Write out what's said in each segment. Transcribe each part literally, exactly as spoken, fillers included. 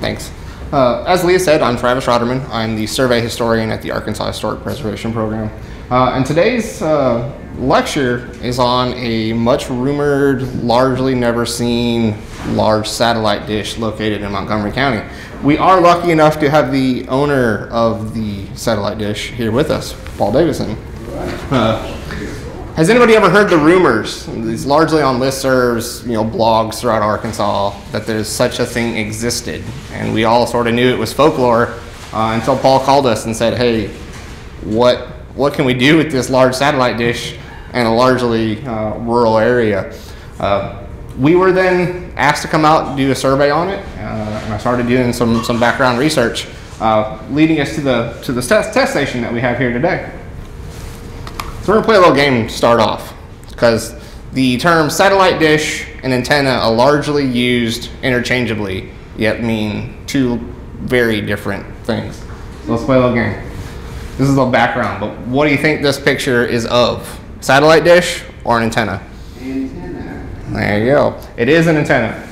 Thanks. Uh, as Leah said, I'm Travis Ratermann. I'm the survey historian at the Arkansas Historic Preservation Program. Uh, and today's uh, lecture is on a much rumored, largely never seen, large satellite dish located in Montgomery County. We are lucky enough to have the owner of the satellite dish here with us, Paul Davison. Uh, has anybody ever heard the rumors? It's largely on listservs, you know, blogs throughout Arkansas, that there's such a thing existed. And we all sort of knew it was folklore uh, until Paul called us and said, hey, what What can we do with this large satellite dish in a largely uh, rural area? Uh, we were then asked to come out and do a survey on it, uh, and I started doing some, some background research, uh, leading us to the, to the test, test station that we have here today. So we're gonna play a little game to start off, because the term satellite dish and antenna are largely used interchangeably, yet mean two very different things. So let's play a little game. This is the background, but what do you think this picture is of? Satellite dish or an antenna? Antenna. There you go. It is an antenna.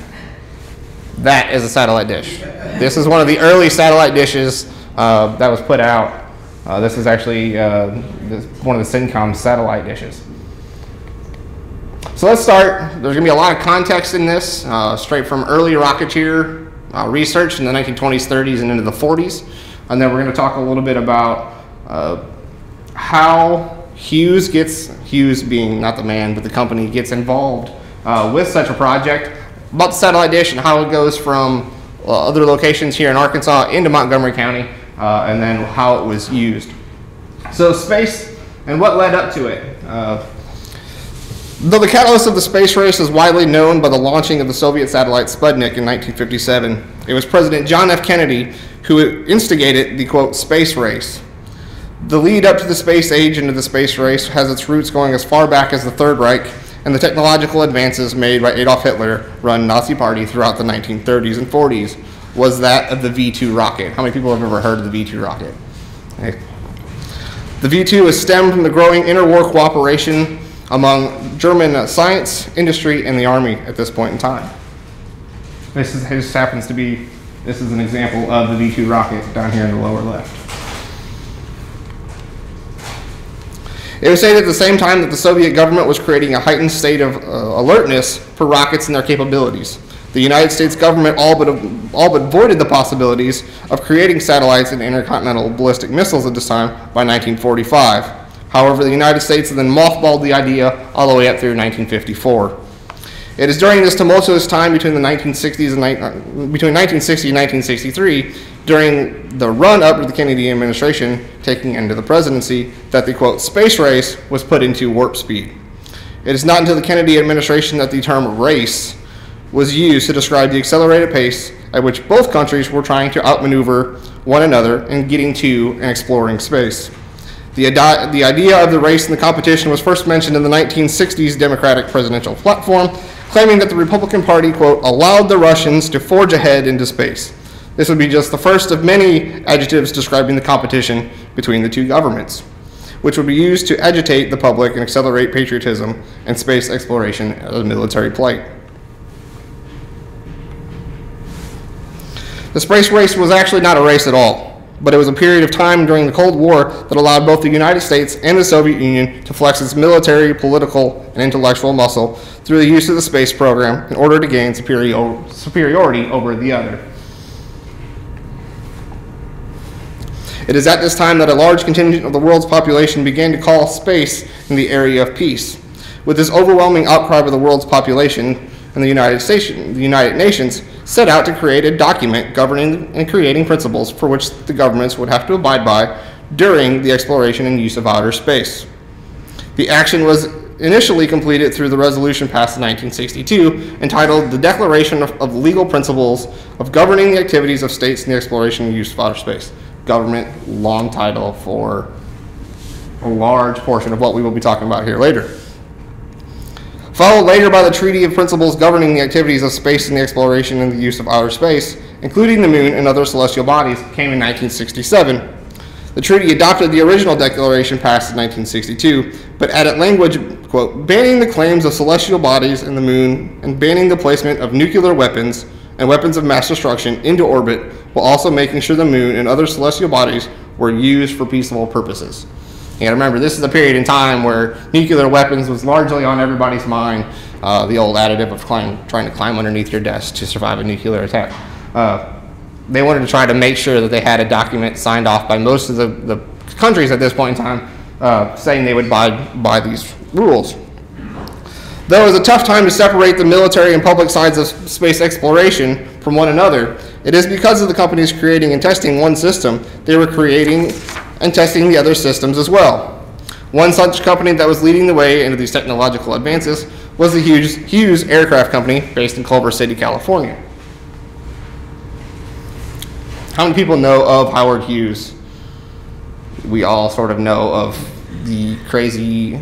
That is a satellite dish. This is one of the early satellite dishes uh, that was put out. Uh, this is actually uh, this one of the Syncom satellite dishes. So let's start. There's going to be a lot of context in this, uh, straight from early Rocketeer uh, research in the nineteen twenties, thirties, and into the forties. And then we're going to talk a little bit about Uh, how Hughes gets, Hughes being not the man, but the company gets involved uh, with such a project, about the satellite dish and how it goes from uh, other locations here in Arkansas into Montgomery County, uh, and then how it was used. So space and what led up to it. Uh, though the catalyst of the space race is widely known by the launching of the Soviet satellite Sputnik in nineteen fifty-seven, it was President John F. Kennedy who instigated the, quote, space race. The lead up to the space age into the space race has its roots going as far back as the Third Reich and the technological advances made by Adolf Hitler-run Nazi party throughout the nineteen thirties and forties was that of the V two rocket. How many people have ever heard of the V two rocket? Okay. The V two is stemmed from the growing interwar cooperation among German science, industry, and the army at this point in time. This, is, this happens to be, this is an example of the V two rocket down here in the lower left. It was stated at the same time that the Soviet government was creating a heightened state of uh, alertness for rockets and their capabilities. The United States government all but, all but voided the possibilities of creating satellites and intercontinental ballistic missiles at this time by nineteen forty-five. However, the United States then mothballed the idea all the way up through nineteen fifty-four. It is during this tumultuous time between the nineteen sixties and uh, between nineteen sixty and nineteen sixty-three, during the run-up to the Kennedy administration taking into the presidency, that the, quote, space race was put into warp speed. It is not until the Kennedy administration that the term race was used to describe the accelerated pace at which both countries were trying to outmaneuver one another in getting to and exploring space. The, the idea of the race and the competition was first mentioned in the nineteen sixties Democratic presidential platform, claiming that the Republican Party, quote, allowed the Russians to forge ahead into space. This would be just the first of many adjectives describing the competition between the two governments, which would be used to agitate the public and accelerate patriotism and space exploration as a military plight. The space race was actually not a race at all, but it was a period of time during the Cold War that allowed both the United States and the Soviet Union to flex its military, political, and intellectual muscle through the use of the space program in order to gain superior superiority over the other. It is at this time that a large contingent of the world's population began to call space in the area of peace. With this overwhelming outcry by the world's population, and the United, Station, the United Nations set out to create a document governing and creating principles for which the governments would have to abide by during the exploration and use of outer space. The action was initially completed through the resolution passed in nineteen sixty-two entitled the Declaration of, of Legal Principles of Governing the Activities of States in the Exploration and Use of Outer Space. Government, long title for a large portion of what we will be talking about here later. Followed later by the Treaty of Principles Governing the Activities of Space and the Exploration and the Use of Outer Space, including the Moon and other celestial bodies, came in nineteen sixty-seven. The treaty adopted the original declaration passed in nineteen sixty-two, but added language, quote, banning the claims of celestial bodies and the Moon and banning the placement of nuclear weapons and weapons of mass destruction into orbit, while also making sure the moon and other celestial bodies were used for peaceful purposes. And remember, this is a period in time where nuclear weapons was largely on everybody's mind, uh, the old additive of climb, trying to climb underneath your desk to survive a nuclear attack. Uh, they wanted to try to make sure that they had a document signed off by most of the, the countries at this point in time, uh, saying they would abide by these rules. Though it was a tough time to separate the military and public sides of space exploration from one another, it is because of the companies creating and testing one system, they were creating and testing the other systems as well. One such company that was leading the way into these technological advances was the Hughes, Hughes Aircraft Company based in Culver City, California. How many people know of Howard Hughes? We all sort of know of the crazy,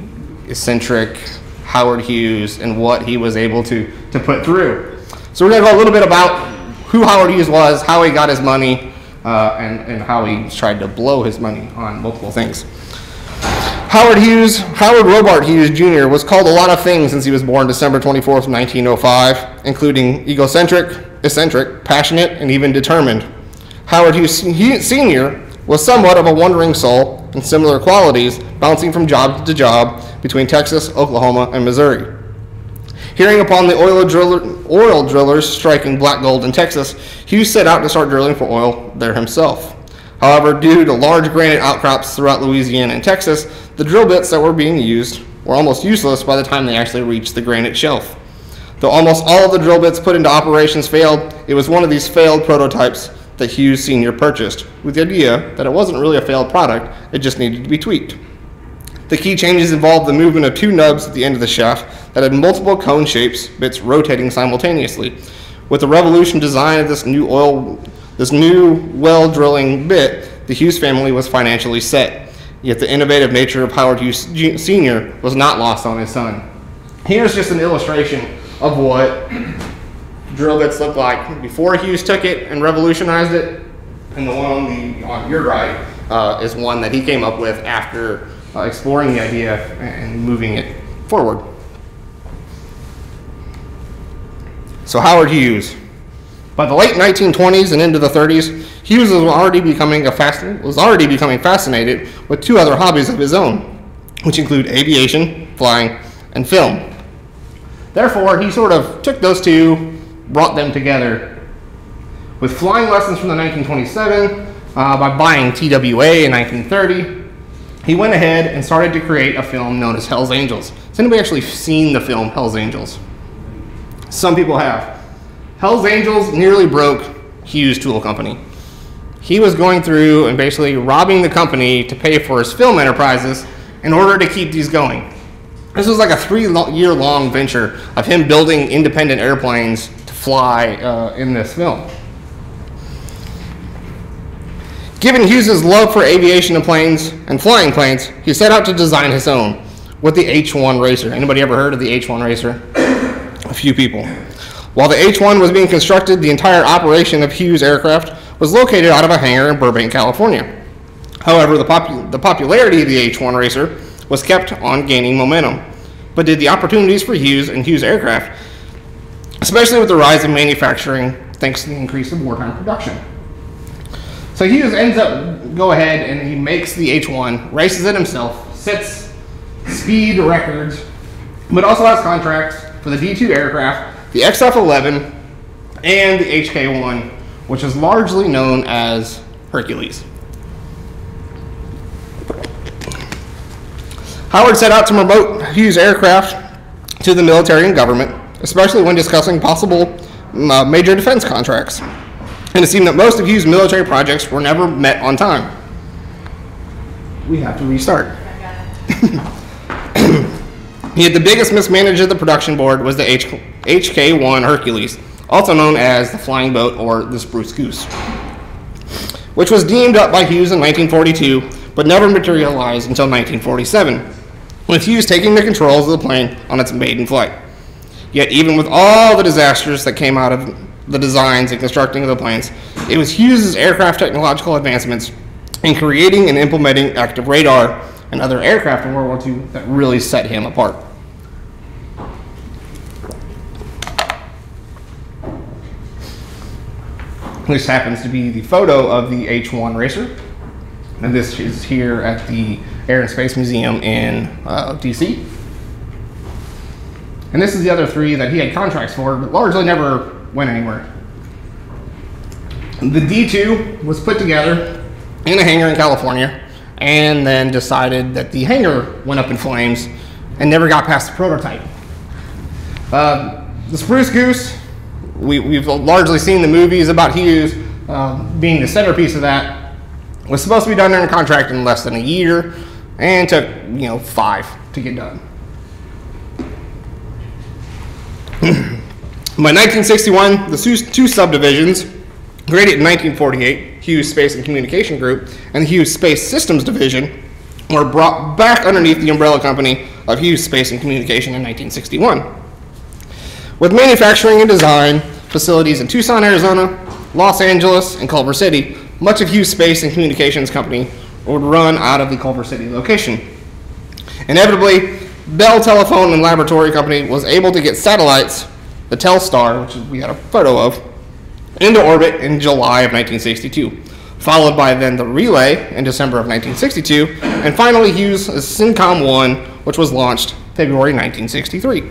eccentric Howard Hughes and what he was able to, to put through. So we're going to go a little bit about who Howard Hughes was, how he got his money, uh, and, and how he tried to blow his money on multiple things. Howard Hughes, Howard Robart Hughes Junior was called a lot of things since he was born December twenty-fourth, nineteen oh five, including egocentric, eccentric, passionate, and even determined. Howard Hughes Senior was somewhat of a wandering soul and similar qualities, bouncing from job to job between Texas, Oklahoma, and Missouri. Hearing upon the oil, driller, oil drillers striking black gold in Texas, Hughes set out to start drilling for oil there himself. However, due to large granite outcrops throughout Louisiana and Texas, the drill bits that were being used were almost useless by the time they actually reached the granite shelf. Though almost all of the drill bits put into operations failed, it was one of these failed prototypes that Hughes Senior purchased, with the idea that it wasn't really a failed product, it just needed to be tweaked. The key changes involved the movement of two nubs at the end of the shaft that had multiple cone shapes, bits rotating simultaneously. With the revolution design of this new oil, this new well drilling bit, the Hughes family was financially set. Yet the innovative nature of Howard Hughes Senior was not lost on his son. Here's just an illustration of what drill bits look like before Hughes took it and revolutionized it, and the one on, the, on your right uh, is one that he came up with after uh, exploring the idea and moving it forward. So Howard Hughes. By the late nineteen twenties and into the thirties, Hughes was already becoming a fasc was already becoming fascinated with two other hobbies of his own, which include aviation, flying, and film. Therefore, he sort of took those two, brought them together with flying lessons from the nineteen twenty-seven uh, by buying T W A in nineteen thirty. He went ahead and started to create a film known as Hell's Angels. Has anybody actually seen the film Hell's Angels? Some people have. Hell's Angels nearly broke Hughes Tool Company. He was going through and basically robbing the company to pay for his film enterprises in order to keep these going. This was like a three-year-long venture of him building independent airplanes fly uh, in this film. Given Hughes's love for aviation and planes and flying planes, he set out to design his own with the H one Racer. Anybody ever heard of the H one Racer? A few people. While the H one was being constructed, the entire operation of Hughes Aircraft was located out of a hangar in Burbank, California. However, the, popu the popularity of the H one Racer was kept on gaining momentum. But did the opportunities for Hughes and Hughes Aircraft, especially with the rise of manufacturing thanks to the increase of wartime production. So Hughes ends up, go ahead and he makes the H one, races it himself, sets speed records, but also has contracts for the D two aircraft, the X F eleven, and the H K one, which is largely known as Hercules. Howard set out to promote Hughes Aircraft to the military and government, especially when discussing possible uh, major defense contracts. And it seemed that most of Hughes' military projects were never met on time. We have to restart. Yet the biggest mismanagement of the production board was the H K one Hercules, also known as the Flying Boat or the Spruce Goose, which was deemed up by Hughes in nineteen forty-two, but never materialized until nineteen forty-seven, with Hughes taking the controls of the plane on its maiden flight. Yet even with all the disasters that came out of the designs and constructing of the planes, it was Hughes' aircraft technological advancements in creating and implementing active radar and other aircraft in World War Two that really set him apart. This happens to be the photo of the H one Racer. And this is here at the Air and Space Museum in uh, D C. And this is the other three that he had contracts for, but largely never went anywhere. The D two was put together in a hangar in California, and then decided that the hangar went up in flames and never got past the prototype. Uh, the Spruce Goose, we, we've largely seen the movies about Hughes uh, being the centerpiece of that, was supposed to be done under contract in less than a year, and took, you know, five to get done. By nineteen sixty-one, the two subdivisions, created in nineteen forty-eight, Hughes Space and Communication Group and the Hughes Space Systems Division, were brought back underneath the umbrella company of Hughes Space and Communication in nineteen sixty-one. With manufacturing and design facilities in Tucson, Arizona, Los Angeles, and Culver City, much of Hughes Space and Communications Company would run out of the Culver City location. Inevitably, Bell Telephone and Laboratory Company was able to get satellites, the Telstar, which we had a photo of, into orbit in July of nineteen sixty-two, followed by then the Relay in December of nineteen sixty-two, and finally Hughes' Syncom one, which was launched February nineteen sixty-three.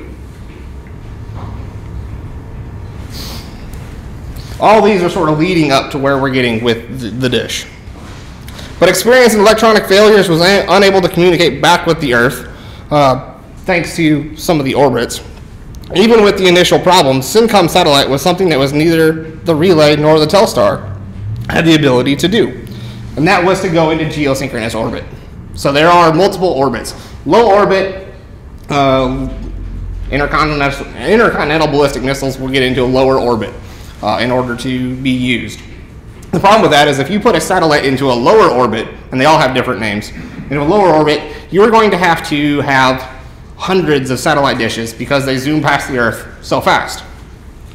All these are sort of leading up to where we're getting with the, the dish. But experience in electronic failures was unable to communicate back with the Earth, uh, thanks to some of the orbits. Even with the initial problem, Syncom satellite was something that was neither the Relay nor the Telstar had the ability to do. And that was to go into geosynchronous orbit. So there are multiple orbits. Low orbit, uh, intercontinental, intercontinental ballistic missiles will get into a lower orbit uh, in order to be used. The problem with that is if you put a satellite into a lower orbit, and they all have different names, in a lower orbit, you're going to have to have hundreds of satellite dishes because they zoom past the Earth so fast.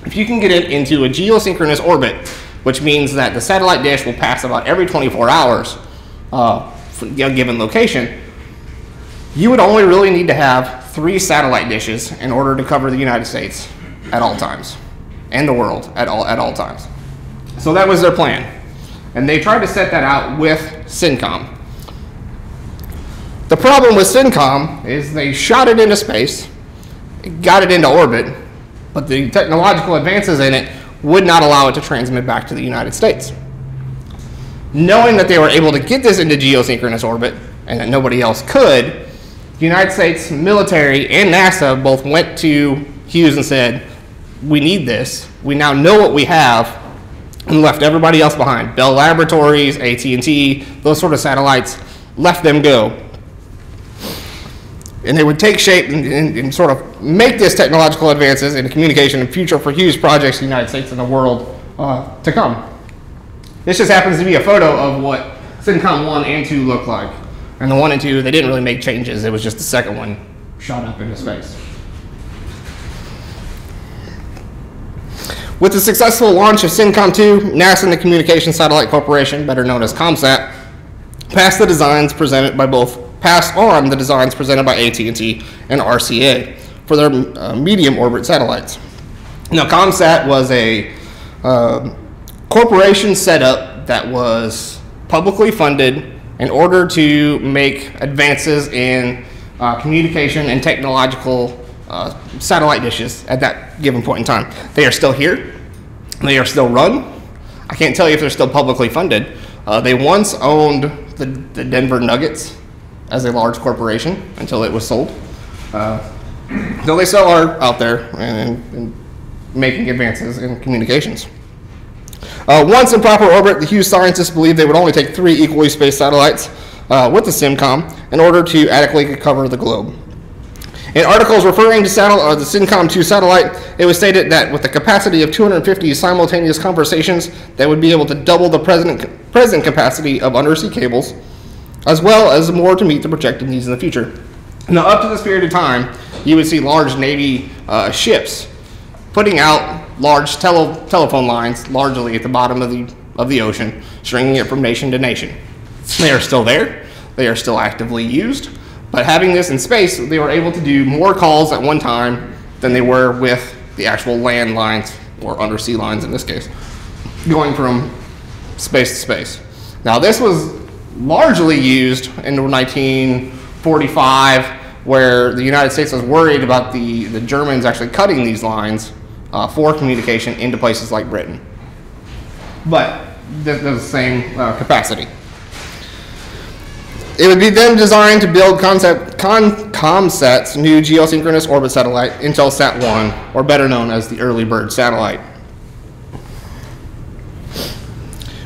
If you can get it into a geosynchronous orbit, which means that the satellite dish will pass about every twenty-four hours uh, from a given location, you would only really need to have three satellite dishes in order to cover the United States at all times, and the world at all, at all times. So that was their plan. And they tried to set that out with Syncom. The problem with Syncom is they shot it into space, got it into orbit, but the technological advances in it would not allow it to transmit back to the United States. Knowing that they were able to get this into geosynchronous orbit and that nobody else could, the United States military and NASA both went to Hughes and said, we need this, we now know what we have, and left everybody else behind. Bell Laboratories, A T and T, those sort of satellites, let them go. And they would take shape and, and, and sort of make these technological advances in communication and future for Hughes projects in the United States and the world uh, to come. This just happens to be a photo of what Syncom one and two looked like. And the one and two, they didn't really make changes. It was just the second one shot up into space. With the successful launch of Syncom two, NASA and the Communications Satellite Corporation, better known as COMSAT, passed the designs presented by both pass on the designs presented by A T and T and R C A for their uh, medium orbit satellites. Now, COMSAT was a uh, corporation setup that was publicly funded in order to make advances in uh, communication and technological uh, satellite dishes at that given point in time. They are still here. They are still run. I can't tell you if they're still publicly funded. Uh, they once owned the, the Denver Nuggets as a large corporation until it was sold. Uh, so they still are out there and, and making advances in communications. Uh, once in proper orbit, the Hughes scientists believed they would only take three equally spaced satellites uh, with the Syncom in order to adequately cover the globe. In articles referring to uh, the Syncom two satellite, it was stated that with the capacity of two hundred fifty simultaneous conversations, they would be able to double the present, present capacity of undersea cables, as well as more to meet the projected needs in the future. Now, up to this period of time, you would see large Navy uh, ships putting out large tele telephone lines, largely at the bottom of the, of the ocean, stringing it from nation to nation. They are still there. They are still actively used. But having this in space, they were able to do more calls at one time than they were with the actual land lines, or undersea lines in this case, going from space to space. Now this was largely used in nineteen forty-five, where the United States was worried about the, the Germans actually cutting these lines uh, for communication into places like Britain. But they're the same uh, capacity. It would be then designed to build concept, con, COMSAT's new geosynchronous orbit satellite, Intelsat one, or better known as the Early Bird satellite.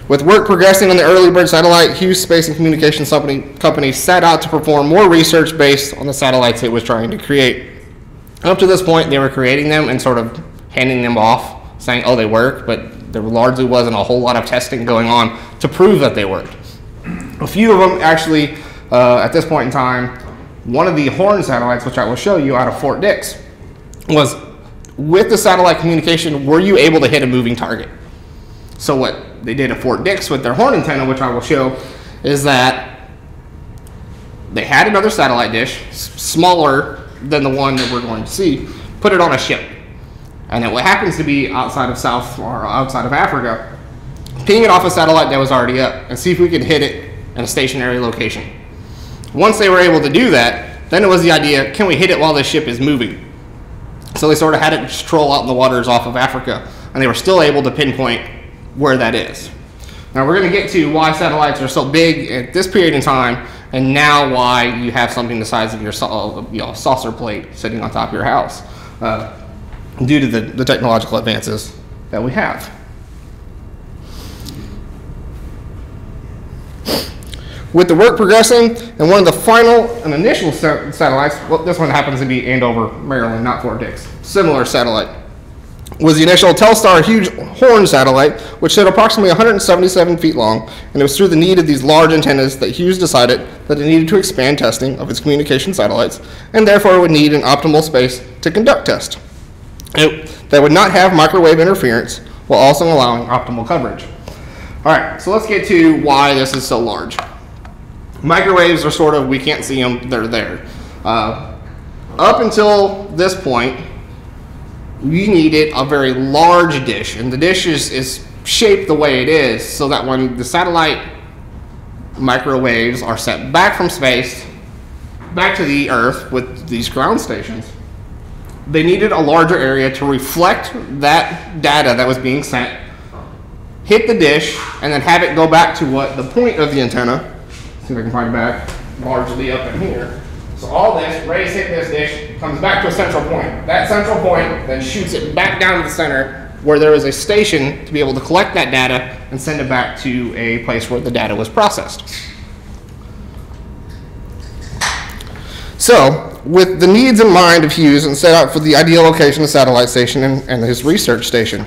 With work progressing on the Early Bird satellite, Hughes Space and Communication Company, Company set out to perform more research based on the satellites it was trying to create. Up to this point, they were creating them and sort of handing them off, saying, oh, they work, but there largely wasn't a whole lot of testing going on to prove that they worked. A few of them actually, uh, at this point in time, one of the Horn satellites, which I will show you, out of Fort Dix, was with the satellite communication, were you able to hit a moving target? So what they did at Fort Dix with their Horn antenna, which I will show, is that they had another satellite dish, smaller than the one that we're going to see, put it on a ship. And it happens to be outside of South, or outside of Africa, ping it off a satellite that was already up and see if we could hit it in a stationary location. Once they were able to do that, then it was the idea, can we hit it while this ship is moving? So they sort of had it stroll out in the waters off of Africa, and they were still able to pinpoint where that is. Now we're going to get to why satellites are so big at this period in time, and now why you have something the size of your sa you know, saucer plate sitting on top of your house, uh, due to the, the technological advances that we have. With the work progressing, and one of the final and initial satellites, well, this one happens to be Andover, Maryland, not Fort Dix, similar satellite, was the initial Telstar Huge Horn satellite, which stood approximately one hundred seventy-seven feet long, and it was through the need of these large antennas that Hughes decided that it needed to expand testing of its communication satellites, and therefore would need an optimal space to conduct test. It, that would not have microwave interference, while also allowing optimal coverage. All right, so let's get to why this is so large. Microwaves are sort of, we can't see them, they're there. Uh, up until this point, we needed a very large dish, and the dish is, is shaped the way it is so that when the satellite microwaves are sent back from space, back to the Earth with these ground stations, they needed a larger area to reflect that data that was being sent, hit the dish, and then have it go back to what the point of the antenna. See if I can find it back, largely up in here. So all this, rays hit this dish, comes back to a central point. That central point then shoots it back down to the center where there is a station to be able to collect that data and send it back to a place where the data was processed. So, with the needs in mind of Hughes and set out for the ideal location of satellite station and, and his research station,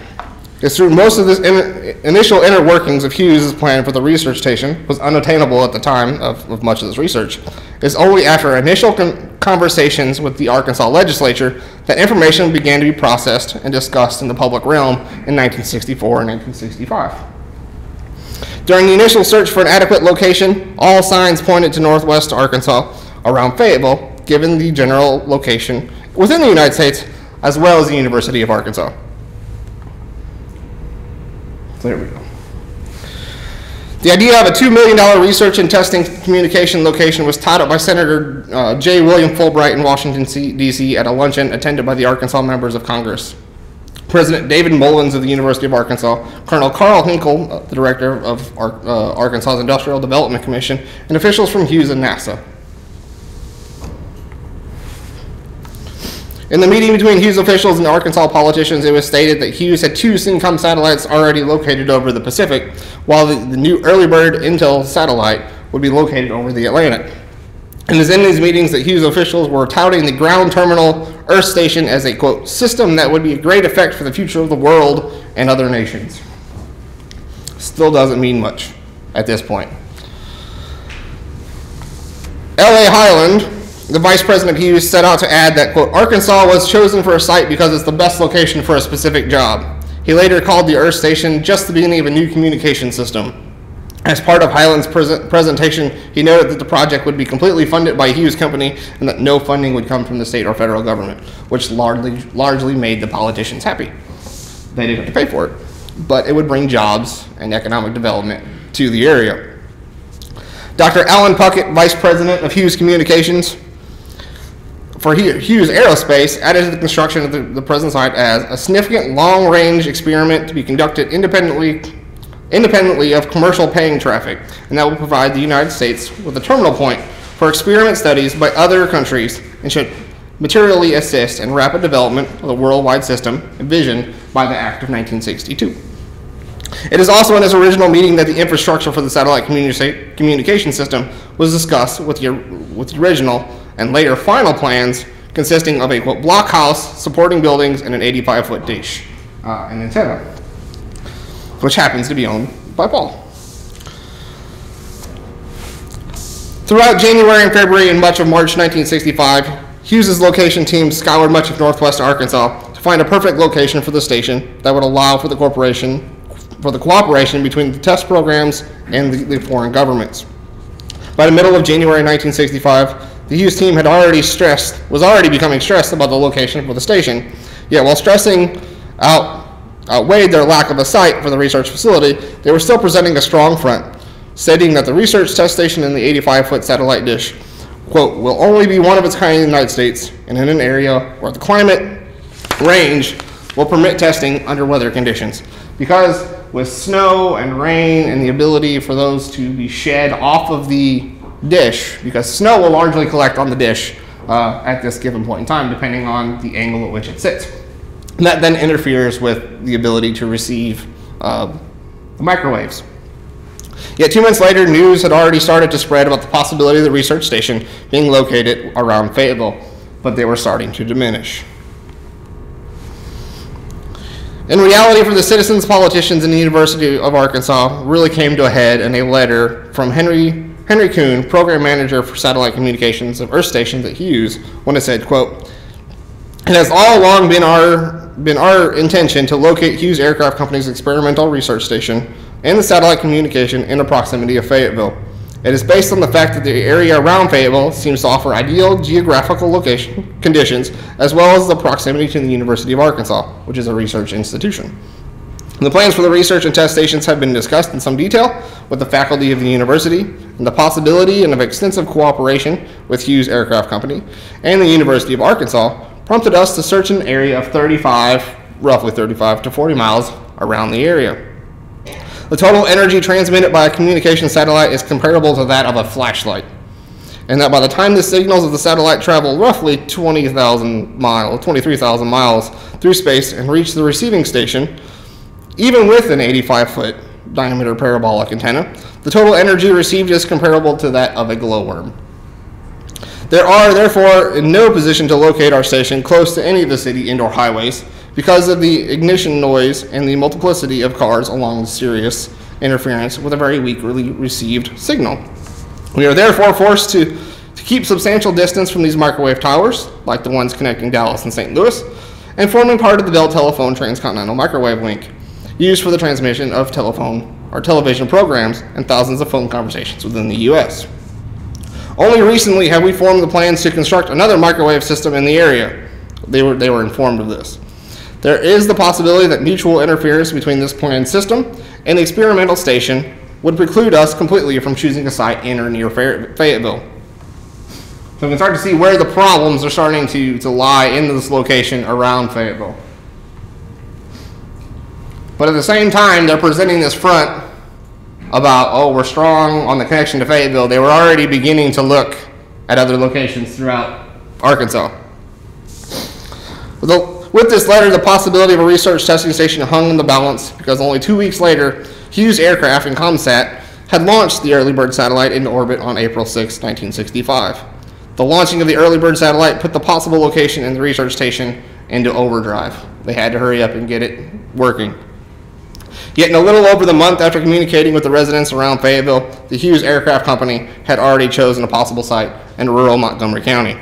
it's through most of this in, initial inner workings of Hughes' plan for the research station was unattainable at the time of, of much of this research. It's only after initial con conversations with the Arkansas legislature that information began to be processed and discussed in the public realm in nineteen sixty-four and nineteen sixty-five. During the initial search for an adequate location, all signs pointed to northwest Arkansas around Fayetteville, given the general location within the United States as well as the University of Arkansas. There we go. The idea of a two million dollar research and testing communication location was touted by Senator uh, J. William Fulbright in Washington, D C at a luncheon attended by the Arkansas members of Congress. President David Mullins of the University of Arkansas, Colonel Carl Hinkle, uh, the director of Ar uh, Arkansas's Industrial Development Commission, and officials from Hughes and NASA. In the meeting between Hughes officials and Arkansas politicians, it was stated that Hughes had two Syncom satellites already located over the Pacific, while the, the new Early Bird Intel satellite would be located over the Atlantic. And it was in these meetings that Hughes officials were touting the ground terminal Earth station as a, quote, system that would be a great effect for the future of the world and other nations. Still doesn't mean much at this point. L A. Hyland, the Vice President of Hughes, set out to add that, quote, Arkansas was chosen for a site because it's the best location for a specific job. He later called the Earth Station just the beginning of a new communication system. As part of Hyland's present presentation, he noted that the project would be completely funded by Hughes Company and that no funding would come from the state or federal government, which largely, largely made the politicians happy. They didn't have to pay for it. but it would bring jobs and economic development to the area. Doctor Alan Puckett, Vice President of Hughes Communications for Hughes Aerospace, added to the construction of the, the present site as a significant long-range experiment to be conducted independently independently of commercial paying traffic, and that will provide the United States with a terminal point for experiment studies by other countries and should materially assist in rapid development of the worldwide system envisioned by the Act of nineteen sixty-two. It is also in its original meeting that the infrastructure for the satellite communi communication system was discussed with the, with the original and later final plans consisting of a quote, blockhouse, supporting buildings, and an eighty-five foot dish uh, and antenna, which happens to be owned by Paul. Throughout January and February and much of March nineteen sixty-five, Hughes's location team scoured much of northwest Arkansas to find a perfect location for the station that would allow for the corporation, for the cooperation between the test programs and the, the foreign governments. By the middle of January nineteen sixty-five, the Hughes team had already stressed, was already becoming stressed about the location for the station, yet while stressing out, outweighed their lack of a site for the research facility, they were still presenting a strong front, stating that the research test station and the eighty-five foot satellite dish, quote, will only be one of its kind in the United States and in an area where the climate range will permit testing under weather conditions. Because with snow and rain and the ability for those to be shed off of the dish, because snow will largely collect on the dish uh, at this given point in time, depending on the angle at which it sits. And that then interferes with the ability to receive uh, the microwaves. Yet two months later, news had already started to spread about the possibility of the research station being located around Fayetteville, but they were starting to diminish. In reality, for the citizens, politicians, and the University of Arkansas really came to a head in a letter from Henry, Henry Kuhn, program manager for satellite communications of Earth stations at Hughes, when it said, quote, "It has all along been our, been our intention to locate Hughes Aircraft Company's experimental research station and the satellite communication in the proximity of Fayetteville. It is based on the fact that the area around Fayetteville seems to offer ideal geographical location conditions, as well as the proximity to the University of Arkansas, which is a research institution. The plans for the research and test stations have been discussed in some detail with the faculty of the university, and the possibility of extensive cooperation with Hughes Aircraft Company and the University of Arkansas prompted us to search an area of thirty-five, roughly thirty-five to forty miles around the area. The total energy transmitted by a communication satellite is comparable to that of a flashlight, and that by the time the signals of the satellite travel roughly twenty thousand miles, twenty-three thousand miles through space and reach the receiving station, even with an eighty-five foot diameter parabolic antenna, the total energy received is comparable to that of a glowworm. There are, therefore, in no position to locate our station close to any of the city indoor highways because of the ignition noise and the multiplicity of cars along the serious interference with a very weakly received signal. We are therefore forced to, to keep substantial distance from these microwave towers, like the ones connecting Dallas and Saint Louis, and forming part of the Bell Telephone Transcontinental Microwave Link, used for the transmission of telephone or television programs and thousands of phone conversations within the U S Only recently have we formed the plans to construct another microwave system in the area. They were, they were informed of this. There is the possibility that mutual interference between this planned system and the experimental station would preclude us completely from choosing a site in or near Fayetteville." So we can start to see where the problems are starting to, to lie in this location around Fayetteville. But at the same time, they're presenting this front about, oh, we're strong on the connection to Fayetteville. They were already beginning to look at other locations throughout Arkansas. With this letter, the possibility of a research testing station hung in the balance because only two weeks later, Hughes Aircraft and COMSAT had launched the Early Bird satellite into orbit on April sixth, nineteen sixty-five. The launching of the Early Bird satellite put the possible location in the research station into overdrive. They had to hurry up and get it working. Yet in a little over the month after communicating with the residents around Fayetteville, the Hughes Aircraft Company had already chosen a possible site in rural Montgomery County.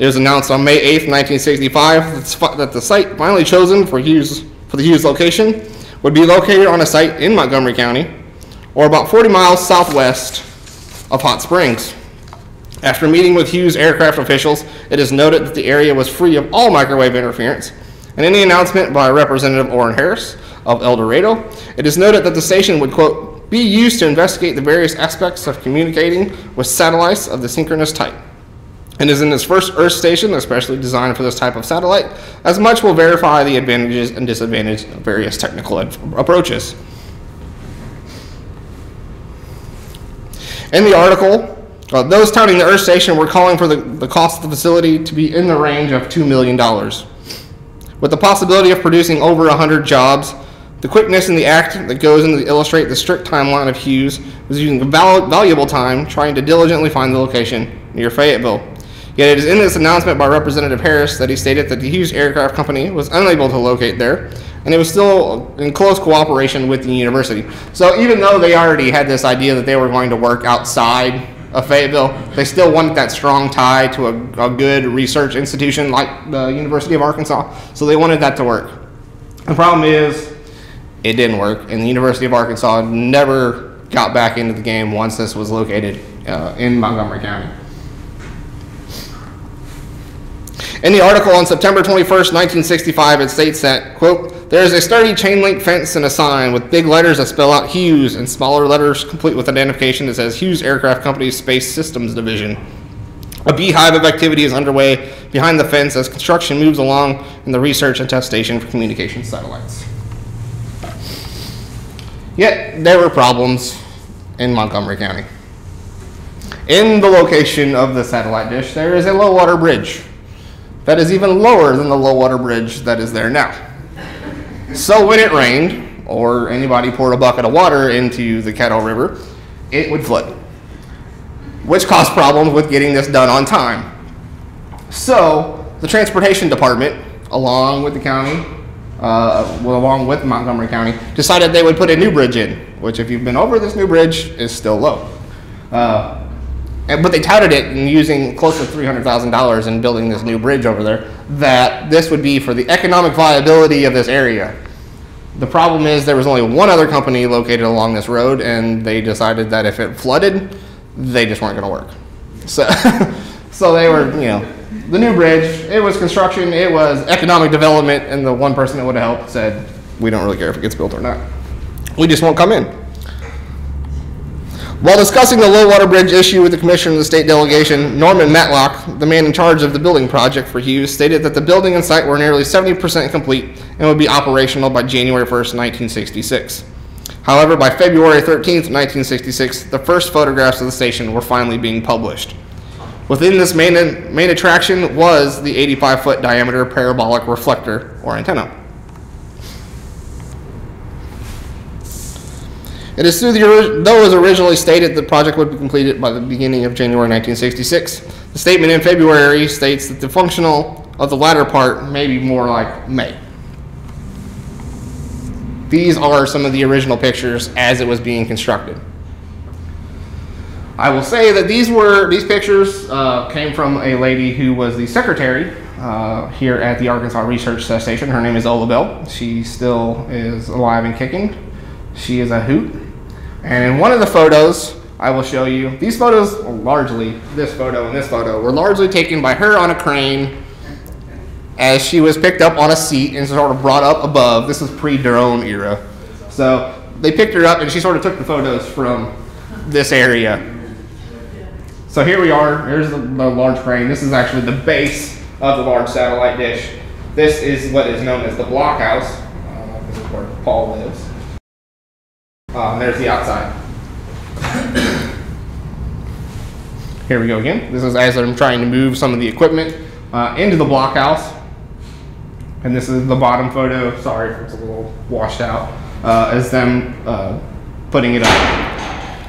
It was announced on May eighth, nineteen sixty-five that the site finally chosen for, Hughes, for the Hughes location would be located on a site in Montgomery County, or about forty miles southwest of Hot Springs. After meeting with Hughes Aircraft officials, it is noted that the area was free of all microwave interference, and any announcement by Representative Orrin Harris of El Dorado. It is noted that the station would, quote, be used to investigate the various aspects of communicating with satellites of the synchronous type. And is in this first Earth station, especially designed for this type of satellite, as much will verify the advantages and disadvantages of various technical approaches. In the article, uh, those touting the Earth station were calling for the, the cost of the facility to be in the range of two million dollars. With the possibility of producing over one hundred jobs, the quickness in the act that goes into illustrate the strict timeline of Hughes was using val valuable time trying to diligently find the location near Fayetteville. Yet it is in this announcement by Representative Harris that he stated that the Hughes Aircraft Company was unable to locate there, and it was still in close cooperation with the university. So even though they already had this idea that they were going to work outside of Fayetteville, they still wanted that strong tie to a, a good research institution like the University of Arkansas, so they wanted that to work. The problem is, it didn't work, and the University of Arkansas never got back into the game once this was located uh, in Montgomery County. In the article on September twenty-first, nineteen sixty-five, it states that, quote, there is a sturdy chain link fence and a sign with big letters that spell out Hughes and smaller letters complete with identification that says Hughes Aircraft Company's Space Systems Division. A beehive of activity is underway behind the fence as construction moves along in the research and test station for communication satellites. Yet, there were problems in Montgomery County. In the location of the satellite dish, there is a low water bridge that is even lower than the low water bridge that is there now. So when it rained, or anybody poured a bucket of water into the Caddo River, it would flood, which caused problems with getting this done on time. So the transportation department, along with the county, uh, well, along with Montgomery County, decided they would put a new bridge in, which if you've been over this new bridge, is still low. Uh, But they touted it in using close to three hundred thousand dollars in building this new bridge over there, that this would be for the economic viability of this area. The problem is there was only one other company located along this road, and they decided that if it flooded, they just weren't going to work. So, so they were, you know, the new bridge, it was construction, it was economic development, and the one person that would have helped said, we don't really care if it gets built or not. We just won't come in. While discussing the low water bridge issue with the commissioner of the state delegation, Norman Matlock, the man in charge of the building project for Hughes, stated that the building and site were nearly seventy percent complete and would be operational by January first, nineteen sixty-six. However, by February thirteenth, nineteen sixty-six, the first photographs of the station were finally being published. Within this main, main attraction was the eighty-five foot diameter parabolic reflector or antenna. It is through the, though it was originally stated the project would be completed by the beginning of January nineteen sixty-six, the statement in February states that the functional of the latter part may be more like May. These are some of the original pictures as it was being constructed. I will say that these were these pictures uh, came from a lady who was the secretary uh, here at the Arkansas Research Test Station. Her name is Ola Belle. She still is alive and kicking. She is a hoot. And in one of the photos, I will show you, these photos, largely, this photo and this photo, were largely taken by her on a crane as she was picked up on a seat and sort of brought up above. This is pre-drone era. So they picked her up and she sort of took the photos from this area. So here we are, here's the, the large crane. This is actually the base of the large satellite dish. This is what is known as the blockhouse. Uh, this is where Paul lives. Uh, there's the outside. Here we go again. This is as I'm trying to move some of the equipment uh, into the blockhouse. And this is the bottom photo. Sorry if it's a little washed out. Uh, is them uh, putting it up.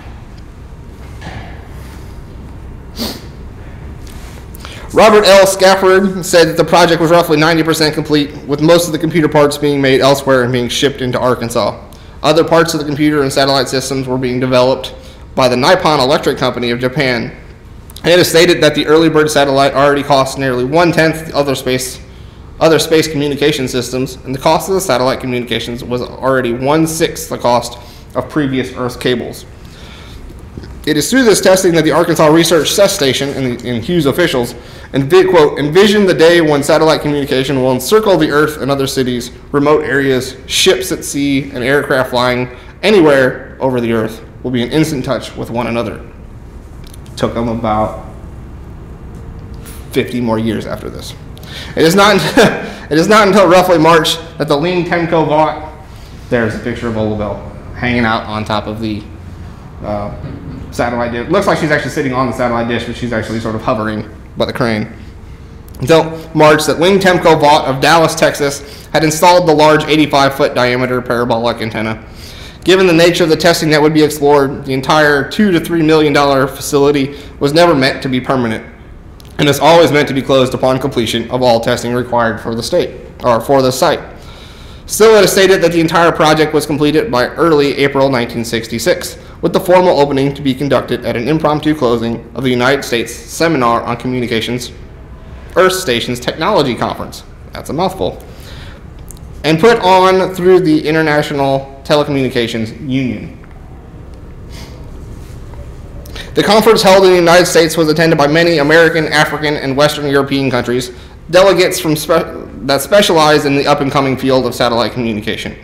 Robert L. Scafford said that the project was roughly ninety percent complete, with most of the computer parts being made elsewhere and being shipped into Arkansas. Other parts of the computer and satellite systems were being developed by the Nippon Electric Company of Japan. And it is stated that the Early Bird satellite already cost nearly one-tenth the other space, other space communication systems, and the cost of the satellite communications was already one-sixth the cost of previous Earth cables. It is through this testing that the Arkansas Research Test Station and, the, and Hughes officials, envi quote, envision the day when satellite communication will encircle the Earth and other cities, remote areas, ships at sea, and aircraft flying anywhere over the Earth will be in instant touch with one another. Took them about fifty more years after this. It is not, it is not until roughly March that the Ling-Temco-Vought, there's a picture of Ola Belle hanging out on top of the uh, satellite dish. Looks like she's actually sitting on the satellite dish, but she's actually sort of hovering by the crane. Until March that Ling-Temco-Vought of Dallas, Texas had installed the large eighty-five foot diameter parabolic antenna. Given the nature of the testing that would be explored, the entire two to three million dollar facility was never meant to be permanent, and is always meant to be closed upon completion of all testing required for the state or for the site. Still, it is stated that the entire project was completed by early April nineteen sixty-six, with the formal opening to be conducted at an impromptu closing of the United States Seminar on Communications Earth Stations Technology Conference. That's a mouthful. And put on through the International Telecommunications Union. The conference held in the United States was attended by many American, African, and Western European countries, delegates from spe that specialized in the up-and-coming field of satellite communication.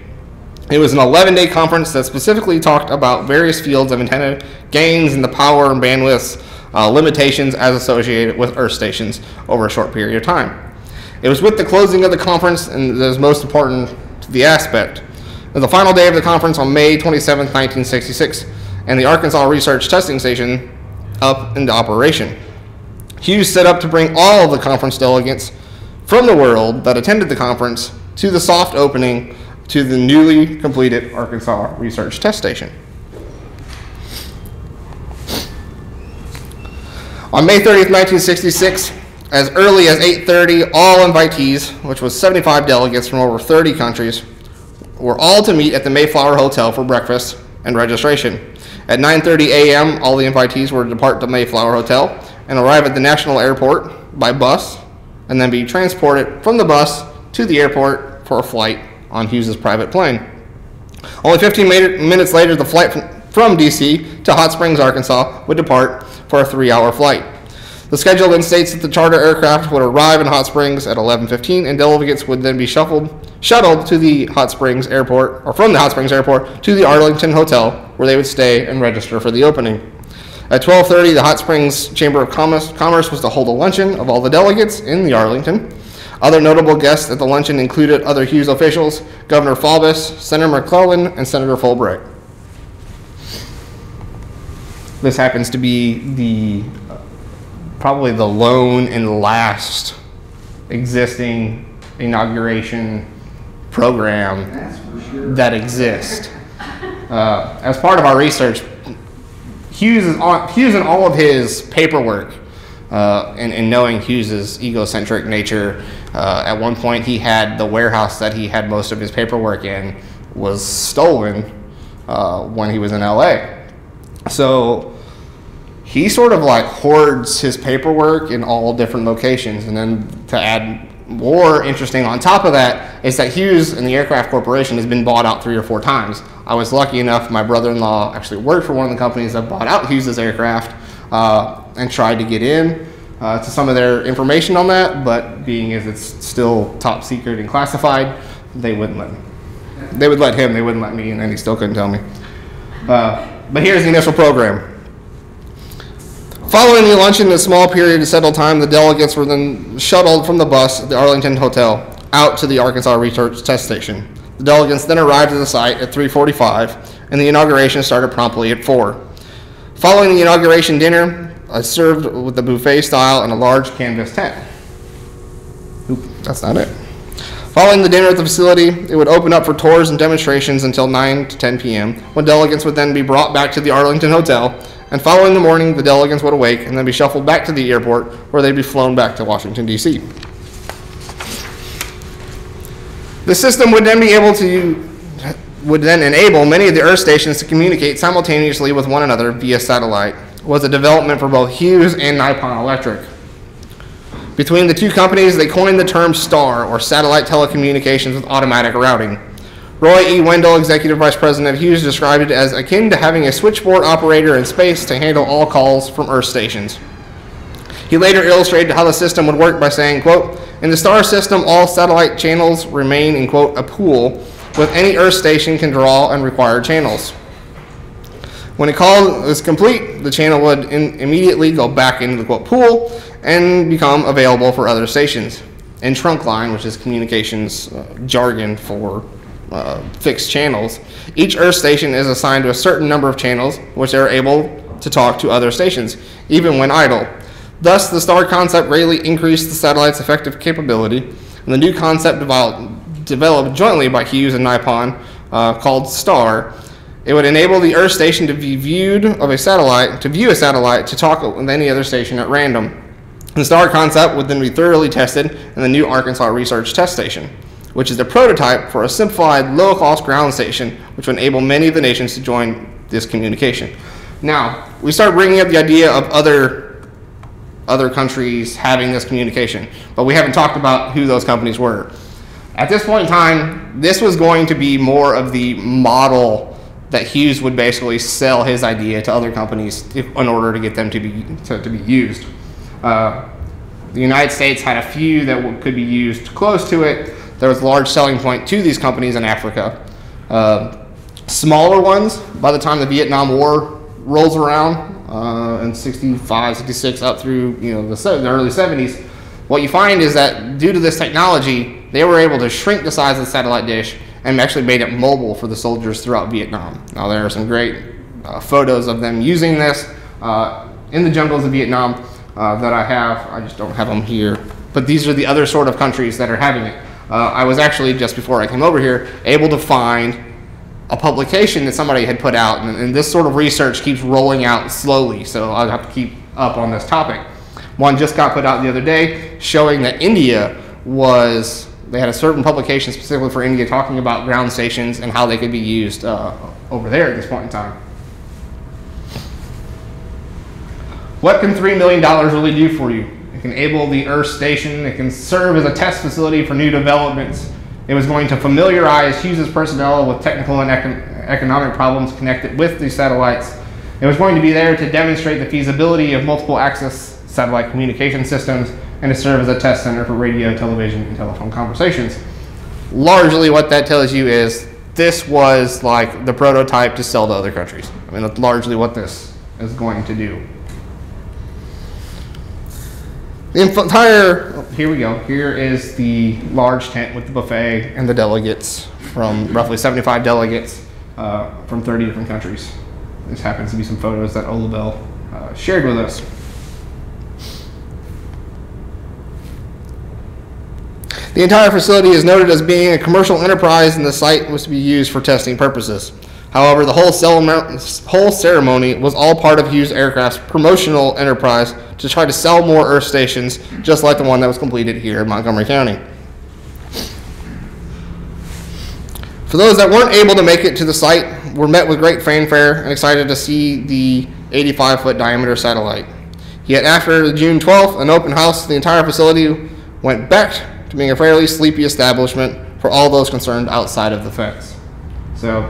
It was an eleven day conference that specifically talked about various fields of antenna gains and the power and bandwidths, uh, limitations as associated with Earth stations over a short period of time. It was with the closing of the conference, and that is most important to the aspect, of the final day of the conference on May twenty-seventh, nineteen sixty-six, and the Arkansas Research Testing Station up into operation. Hughes set up to bring all of the conference delegates from the world that attended the conference to the soft opening to the newly completed Arkansas Research Test Station. On May thirtieth, nineteen sixty-six, as early as eight thirty, all invitees, which was seventy-five delegates from over thirty countries, were all to meet at the Mayflower Hotel for breakfast and registration. At nine thirty a m, all the invitees were to depart the Mayflower Hotel and arrive at the National Airport by bus, and then be transported from the bus to the airport for a flight on Hughes' private plane. Only fifteen minutes later, the flight from D C to Hot Springs, Arkansas would depart for a three hour flight. The schedule then states that the charter aircraft would arrive in Hot Springs at eleven fifteen, and delegates would then be shuffled, shuttled to the Hot Springs Airport, or from the Hot Springs Airport to the Arlington Hotel, where they would stay and register for the opening. At twelve thirty, the Hot Springs Chamber of Commerce, Commerce was to hold a luncheon of all the delegates in the Arlington. Other notable guests at the luncheon included other Hughes officials, Governor Faubus, Senator McClellan, and Senator Fulbright. This happens to be the probably the lone and last existing inauguration program That's for sure. that exists. Uh, as part of our research, Hughes, is on, Hughes and all of his paperwork uh, and, and knowing Hughes's egocentric nature, uh, at one point he had the warehouse that he had most of his paperwork in was stolen uh, when he was in L A. So he sort of like hoards his paperwork in all different locations. And then to add more interesting on top of that is that Hughes and the Aircraft Corporation has been bought out three or four times. I was lucky enough, my brother-in-law actually worked for one of the companies that bought out Hughes' aircraft uh, and tried to get in uh, to some of their information on that, but being as it's still top secret and classified, they wouldn't let me. They would let him, they wouldn't let me, and then he still couldn't tell me. Uh, but here's the initial program. Following the luncheon, in a small period of settled time, the delegates were then shuttled from the bus at the Arlington Hotel out to the Arkansas Research Test Station. The delegates then arrived at the site at three forty-five, and the inauguration started promptly at four. Following the inauguration dinner, I served with the buffet style in a large canvas tent. Oop, that's not it. Following the dinner at the facility, it would open up for tours and demonstrations until nine to ten p m, when delegates would then be brought back to the Arlington Hotel. And following the morning, the delegates would awake and then be shuffled back to the airport, where they'd be flown back to Washington, D C. The system would then be able to, would then enable many of the Earth stations to communicate simultaneously with one another via satellite. It was a development for both Hughes and Nippon Electric. Between the two companies, they coined the term STAR, or Satellite Telecommunications with Automatic Routing. Roy E. Wendell, Executive Vice President of Hughes, described it as akin to having a switchboard operator in space to handle all calls from Earth stations. He later illustrated how the system would work by saying, quote, in the STAR system, all satellite channels remain in, quote, a pool with any Earth station can draw on required channels. When a call is complete, the channel would in immediately go back into the, quote, pool and become available for other stations. In trunk line, which is communications uh, jargon for Uh, fixed channels, each Earth station is assigned to a certain number of channels which are able to talk to other stations, even when idle. Thus, the STAR concept greatly increased the satellite's effective capability, and the new concept developed, developed jointly by Hughes and Nippon uh, called STAR. It would enable the Earth station to be viewed of a satellite, to view a satellite, to talk with any other station at random. The STAR concept would then be thoroughly tested in the new Arkansas Research Test Station, which is the prototype for a simplified low-cost ground station, which would enable many of the nations to join this communication. Now, we start bringing up the idea of other, other countries having this communication, but we haven't talked about who those companies were. At this point in time, this was going to be more of the model that Hughes would basically sell his idea to other companies in order to get them to be, to, to be used. Uh, the United States had a few that could be used close to it. There was a large selling point to these companies in Africa. Uh, smaller ones, by the time the Vietnam War rolls around uh, in sixty-five, sixty-six, up through you know the, the early seventies, what you find is that due to this technology, they were able to shrink the size of the satellite dish and actually made it mobile for the soldiers throughout Vietnam. Now there are some great uh, photos of them using this uh, in the jungles of Vietnam uh, that I have. I just don't have them here. But these are the other sort of countries that are having it. Uh, I was actually, just before I came over here, able to find a publication that somebody had put out, and, and this sort of research keeps rolling out slowly, so I'll have to keep up on this topic. One just got put out the other day showing that India was, they had a certain publication specifically for India talking about ground stations and how they could be used uh, over there at this point in time. What can three million dollars really do for you? It can enable the Earth station. It can serve as a test facility for new developments. It was going to familiarize Hughes' personnel with technical and econ economic problems connected with these satellites. It was going to be there to demonstrate the feasibility of multiple access satellite communication systems and to serve as a test center for radio, television, and telephone conversations. Largely what that tells you is this was like the prototype to sell to other countries. I mean, that's largely what this is going to do. The entire, oh, here we go, here is the large tent with the buffet and the delegates from roughly seventy-five delegates uh, from thirty different countries. This happens to be some photos that Ola Belle uh, shared with us. The entire facility is noted as being a commercial enterprise, and the site was to be used for testing purposes. However, the whole, whole ceremony was all part of Hughes Aircraft's promotional enterprise to try to sell more Earth stations, just like the one that was completed here in Montgomery County. For those that weren't able to make it to the site, were met with great fanfare and excited to see the eighty-five foot diameter satellite. Yet after June twelfth, an open house, the entire facility went back to being a fairly sleepy establishment for all those concerned outside of the fence. So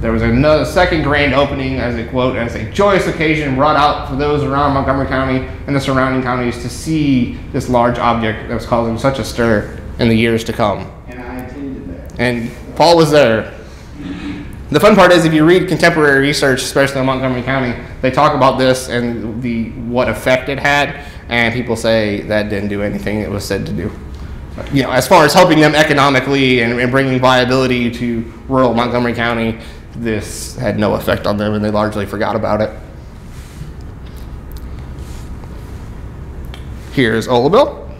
there was another second grand opening as a quote, as a joyous occasion brought out for those around Montgomery County and the surrounding counties to see this large object that was causing such a stir in the years to come. And I attended that. And Paul was there. The fun part is, if you read contemporary research, especially in Montgomery County, they talk about this and the what effect it had, and people say that didn't do anything it was said to do. You know, as far as helping them economically and, and bringing viability to rural Montgomery County, this had no effect on them, and they largely forgot about it. Here's Ola Belle.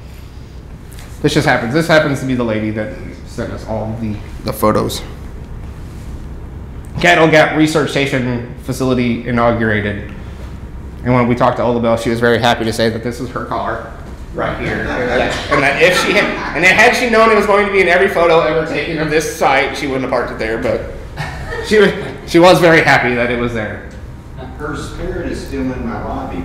This just happens. This happens to be the lady that sent us all the, the photos. Caddo Gap Research Station facility inaugurated. And when we talked to Ola Belle, she was very happy to say that this is her car right here. And that, and that if she had, and that had she known it was going to be in every photo ever taken of this site, she wouldn't have parked it there, but She was, she was very happy that it was there. Her spirit is still in my lobby.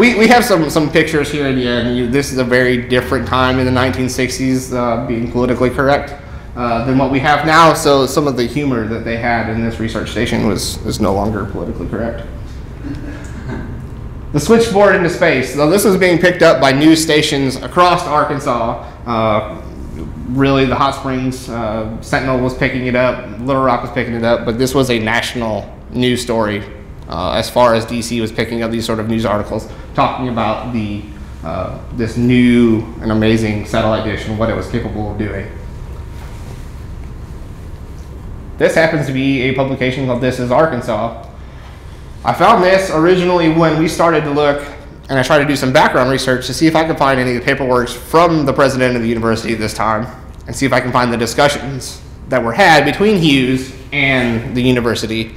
we, we have some, some pictures here in the end. This is a very different time in the nineteen sixties, uh, being politically correct. uh, than what we have now, so some of the humor that they had in this research station was, is no longer politically correct. The switchboard into space. Now this is being picked up by news stations across Arkansas. Uh, really, the Hot Springs uh, Sentinel was picking it up, Little Rock was picking it up, but this was a national news story uh, as far as D C was picking up these sort of news articles talking about the Uh, this new and amazing satellite dish and what it was capable of doing. This happens to be a publication called This is Arkansas. I found this originally when we started to look, and I tried to do some background research to see if I could find any of the paperwork from the president of the university this time and see if I can find the discussions that were had between Hughes and the university.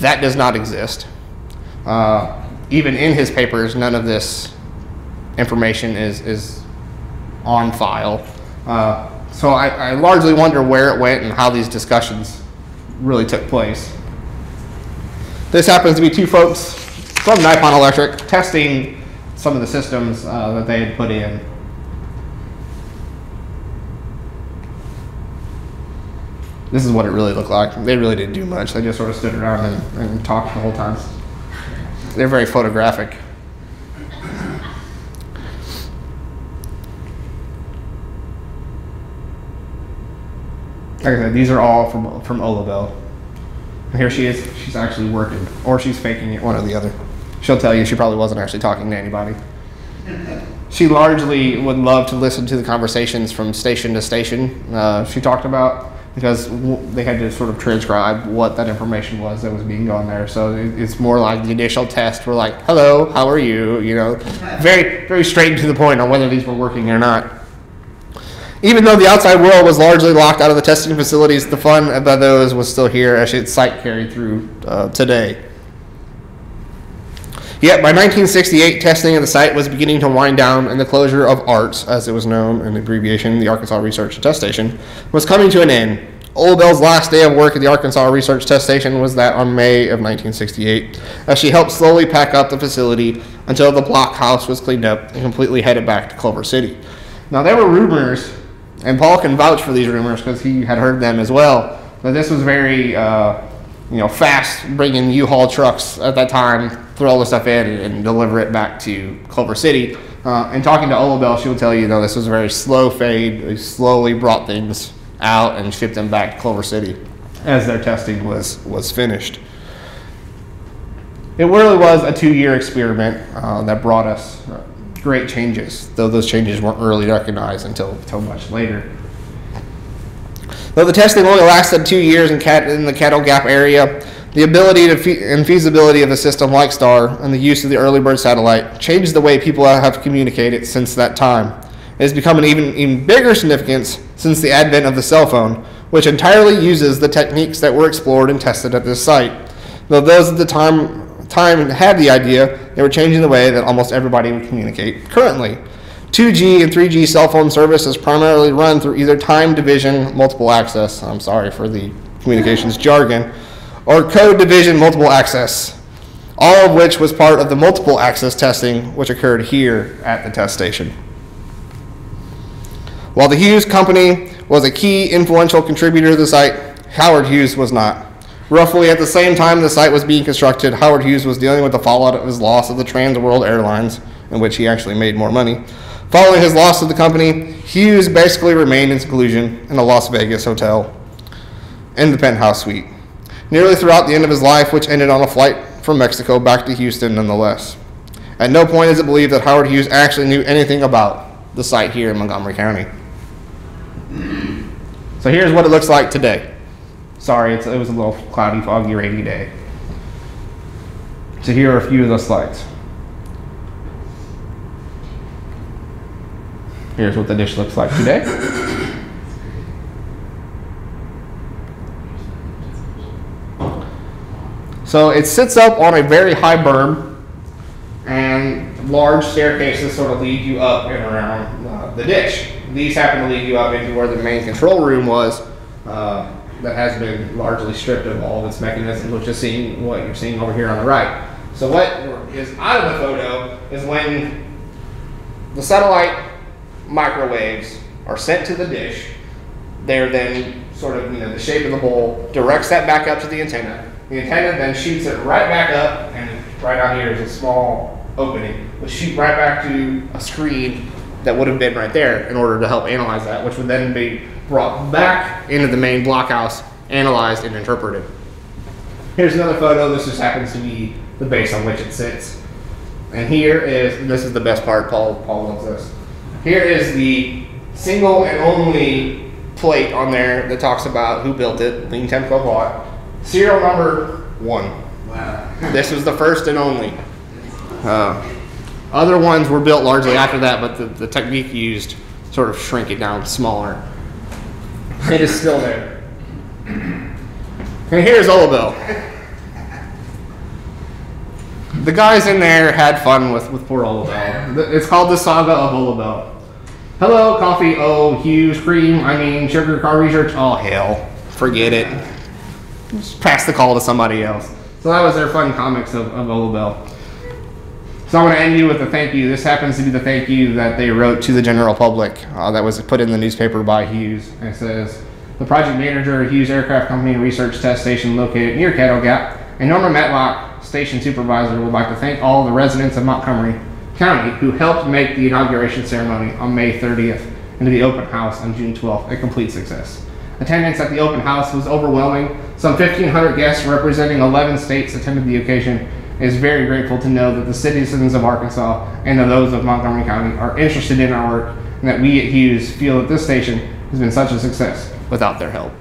That does not exist. Uh, even in his papers, none of this information is, is on file. Uh, so I, I largely wonder where it went and how these discussions really took place. This happens to be two folks from Nippon Electric testing some of the systems uh, that they had put in. This is what it really looked like. They really didn't do much. They just sort of stood around and, and talked the whole time. They're very photographic. Like I said, these are all from, from Ola Belle. And here she is. She's actually working, or she's faking it, one or the other. She'll tell you she probably wasn't actually talking to anybody. She largely would love to listen to the conversations from station to station uh, she talked about, because w they had to sort of transcribe what that information was that was being gone there. So it, it's more like the initial test. We're like, hello, how are you? You know, very, very straight to the point on whether these were working or not. Even though the outside world was largely locked out of the testing facilities, the fun about those was still here, as its site carried through uh, today. Yet by nineteen sixty-eight, testing of the site was beginning to wind down, and the closure of ARTS, as it was known in the abbreviation, the Arkansas Research Test Station, was coming to an end. Ola Belle's last day of work at the Arkansas Research Test Station was that on May of nineteen sixty-eight, as she helped slowly pack up the facility until the blockhouse was cleaned up and completely headed back to Culver City. Now there were rumors, and Paul can vouch for these rumors because he had heard them as well, but this was very, uh, you know, fast, bringing U-Haul trucks at that time, throw all the stuff in and, and deliver it back to Culver City. Uh, and talking to Ola Belle, she will tell you, you know, this was a very slow fade. They slowly brought things out and shipped them back to Culver City as their testing was, was finished. It really was a two-year experiment uh, that brought us uh, great changes, though those changes weren't really recognized until, until much later. Though the testing only lasted two years in, cat, in the Caddo Gap area, the ability to fe and feasibility of a system like STAR and the use of the Early Bird satellite changed the way people have communicated since that time. It has become an even, even bigger significance since the advent of the cell phone, which entirely uses the techniques that were explored and tested at this site. Though those at the time time had the idea, they were changing the way that almost everybody would communicate currently. two G and three G cell phone service is primarily run through either time division, multiple access, I'm sorry for the communications jargon, or code division, multiple access, all of which was part of the multiple access testing which occurred here at the test station. While the Hughes company was a key influential contributor to the site, Howard Hughes was not. Roughly at the same time the site was being constructed, Howard Hughes was dealing with the fallout of his loss of the Trans World Airlines, in which he actually made more money. Following his loss of the company, Hughes basically remained in seclusion in a Las Vegas hotel in the penthouse suite, nearly throughout the end of his life, which ended on a flight from Mexico back to Houston nonetheless. At no point is it believed that Howard Hughes actually knew anything about the site here in Montgomery County. So here's what it looks like today. Sorry, it's, it was a little cloudy, foggy, rainy day. So here are a few of the slides. Here's what the dish looks like today. So it sits up on a very high berm, and large staircases sort of lead you up and around uh, the dish. These happen to lead you up into where the main control room was. Uh, that has been largely stripped of all of its mechanisms, which is seeing what you're seeing over here on the right. So what is out of the photo is when the satellite microwaves are sent to the dish, They're then sort of, you know, the shape of the bowl directs that back up to the antenna. The antenna then shoots it right back up, and right out here is a small opening. We'll shoot right back to a screen that would have been right there in order to help analyze that, which would then be brought back into the main blockhouse, analyzed and interpreted. Here's another photo. This just happens to be the base on which it sits. And here is, and this is the best part, Paul, Paul loves this. Here is the single and only plate on there that talks about who built it, Ling-Temco-Vought. Serial number one. Wow. This was the first and only. Uh, other ones were built largely after that, but the, the technique used sort of shrink it down smaller. It is still there. And here's Ola Belle. The guys in there had fun with, with poor Ola Belle. It's called the saga of Ola Belle. Hello, coffee, oh, Hughes, cream, I mean, sugar, car research, oh, hell, forget it. Just pass the call to somebody else. So that was their fun comics of, of Ola Belle. So I want to end you with a thank you. This happens to be the thank you that they wrote to the general public uh, that was put in the newspaper by Hughes. It says, the project manager of Hughes Aircraft Company Research Test Station located near Caddo Gap and Norman Matlock, station supervisor, would like to thank all the residents of Montgomery County who helped make the inauguration ceremony on May thirtieth and to the open house on June twelfth a complete success. Attendance at the open house was overwhelming. Some fifteen hundred guests representing eleven states attended the occasion. It is very grateful to know that the citizens of Arkansas and of those of Montgomery County are interested in our work and that we at Hughes feel that this station has been such a success without their help.